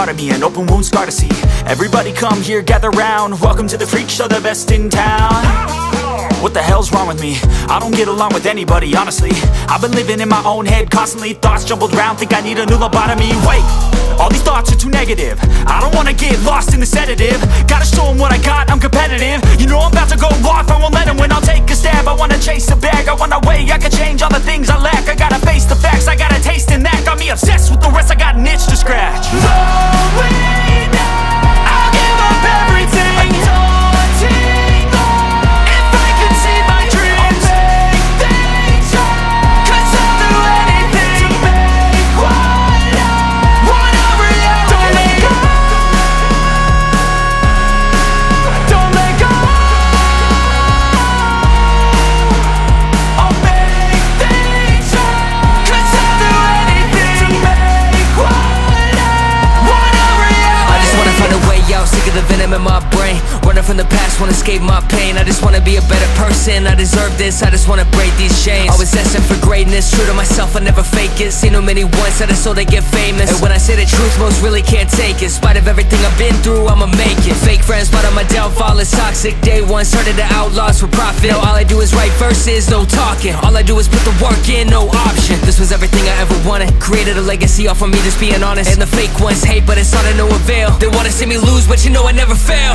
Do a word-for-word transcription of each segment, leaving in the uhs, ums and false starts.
part of me, an open wound scar to see. Everybody come here, gather round. Welcome to the freak show, the best in town. What the hell's wrong with me? I don't get along with anybody, honestly. I've been living in my own head constantly. Thoughts jumbled round, think I need a new lobotomy. Wait, all these thoughts are too negative. I don't wanna get lost in the sedative. Gotta show them what I got, I'm competitive. You know I'm about to go off, I won't let them win. I'll take a stab, I wanna chase a bag. I wanna weigh, I can change all the things I lack. I gotta face the facts, I got a taste in that. Got me obsessed with the rest, I got an itch to scratch. No way. From the past, wanna escape my pain. I just wanna be a better person, I deserve this, I just wanna break these chains. Always asking for greatness, true to myself, I never fake it. Seen too many ones, that I so they get famous. And when I say the truth, most really can't take it. In spite of everything I've been through, I'ma make it. Fake friends, but on my downfall is toxic. Day one, started the outlaws for profit. Now all I do is write verses, no talking. All I do is put the work in, no option. This was everything I ever wanted. Created a legacy off of me, just being honest. And the fake ones hate, but it's all to no avail. They wanna see me lose, but you know I never fail.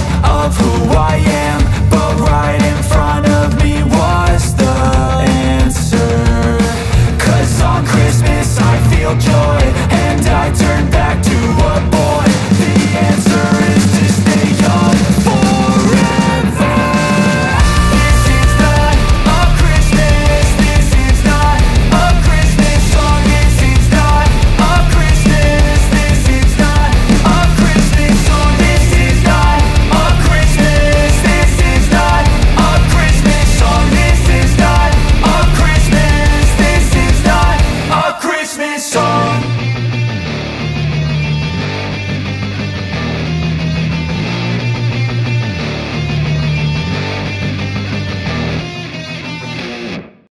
of who I am, but right in front